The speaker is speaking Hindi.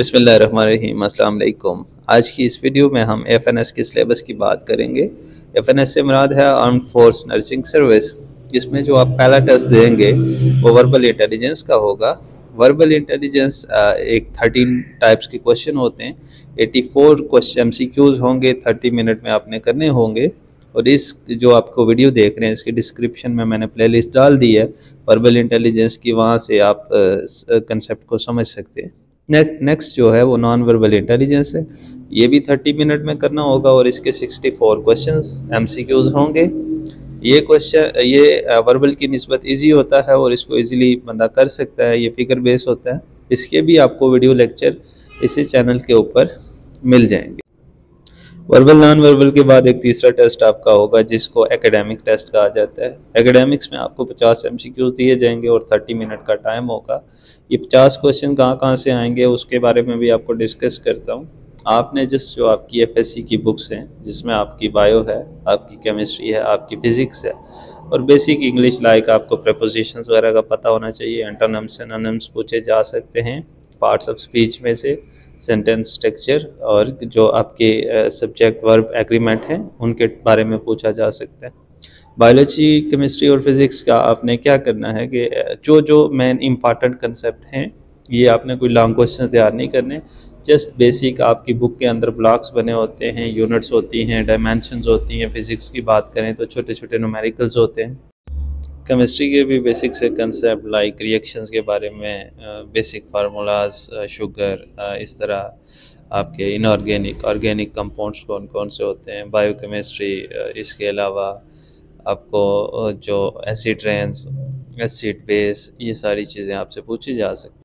बिस्मिल्लाहिर्रहमानिर्रहीम अस्सलाम वालेकुम। आज की इस वीडियो में हम FNS के सिलेबस की बात करेंगे। FNS से मुराद है आर्म्ड फोर्स नर्सिंग सर्विस, जिसमें जो आप पहला टेस्ट देंगे वो वर्बल इंटेलिजेंस का होगा। वर्बल इंटेलिजेंस एक 13 टाइप्स के क्वेश्चन होते हैं, 84 क्वेश्चन MCQs होंगे, 30 मिनट में आपने करने होंगे। और इस जो आपको वीडियो देख रहे हैं इसके डिस्क्रिप्शन में मैंने प्लेलिस्ट डाल दी है वर्बल इंटेलिजेंस की, वहाँ से आप कंसेप्ट को समझ सकते हैं। नेक्स्ट जो है वो नॉन वर्बल इंटेलिजेंस है, ये भी 30 मिनट में करना होगा और इसके 64 क्वेश्चन MCQs होंगे। ये क्वेश्चन ये वर्बल की निस्बत इजी होता है और इसको इजीली बंदा कर सकता है, ये फिगर बेस होता है। इसके भी आपको वीडियो लेक्चर इसी चैनल के ऊपर मिल जाएंगे। वर्बल नॉन वर्बल के बाद एक तीसरा टेस्ट आपका होगा जिसको एकेडमिक टेस्ट कहा जाता है। एकेडमिक्स में आपको 50 MCQs दिए जाएंगे और 30 मिनट का टाइम होगा। ये 50 क्वेश्चन कहाँ से आएंगे उसके बारे में भी आपको डिस्कस करता हूँ। आपने जस्ट जो आपकी FSC की बुक्स हैं जिसमें आपकी बायो है, आपकी केमिस्ट्री है, आपकी फिजिक्स है और बेसिक इंग्लिश लाइक आपको प्रीपोजिशंस वगैरह का पता होना चाहिए। एंटोनिम्स सिनोनिम्स पूछे जा सकते हैं, पार्ट्स ऑफ स्पीच में से सेंटेंस स्ट्रक्चर और जो आपके सब्जेक्ट वर्ब एग्रीमेंट हैं उनके बारे में पूछा जा सकता है। बायोलॉजी केमिस्ट्री और फिजिक्स का आपने क्या करना है कि जो जो मेन इम्पॉर्टेंट कंसेप्ट हैं, ये आपने कोई लॉन्ग क्वेश्चन तैयार नहीं करने, जस्ट बेसिक आपकी बुक के अंदर ब्लॉक्स बने होते हैं, यूनिट्स होती हैं, डायमेंशंस होती हैं। फिजिक्स की बात करें तो छोटे छोटे न्यूमेरिकल्स होते हैं। केमिस्ट्री के भी बेसिक से कंसेप्ट लाइक रिएक्शंस के बारे में बेसिक फार्मूलाज, शुगर, इस तरह आपके इनऑर्गेनिक ऑर्गेनिक कंपाउंड्स कौन कौन से होते हैं, बायोकेमिस्ट्री। इसके अलावा आपको जो एसिड रेंस एसिड बेस, ये सारी चीज़ें आपसे पूछी जा सकती हैं।